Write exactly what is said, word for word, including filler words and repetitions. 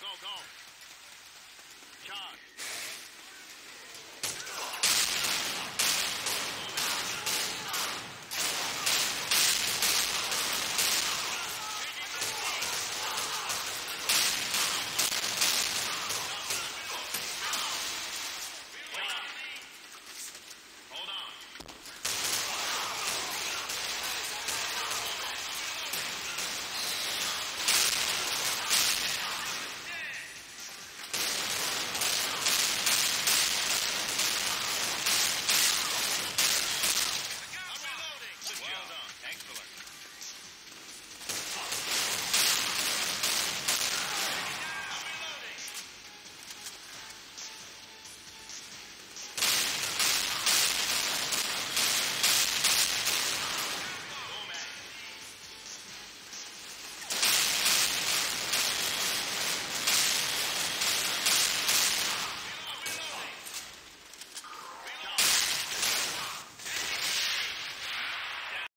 go, go. Charge.